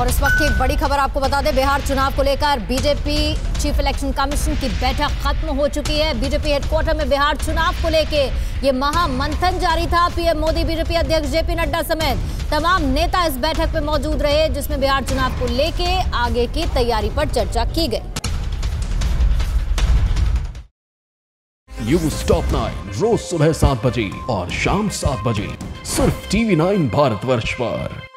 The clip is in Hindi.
और इस वक्त की बड़ी खबर आपको बता दें, बिहार चुनाव को लेकर बीजेपी चीफ इलेक्शन कमीशन की बैठक खत्म हो चुकी है। बीजेपी हेडक्वार्टर में बिहार चुनाव को लेकर ये महामंथन जारी था। पीएम मोदी, बीजेपी अध्यक्ष जेपी नड्डा समेत तमाम नेता इस बैठक में मौजूद रहे, जिसमें बिहार चुनाव को लेकर आगे की तैयारी पर चर्चा की गई। न्यूज टॉप 9 रोज सुबह 7 बजे और शाम 7 बजे सिर्फ TV9 भारतवर्ष पर।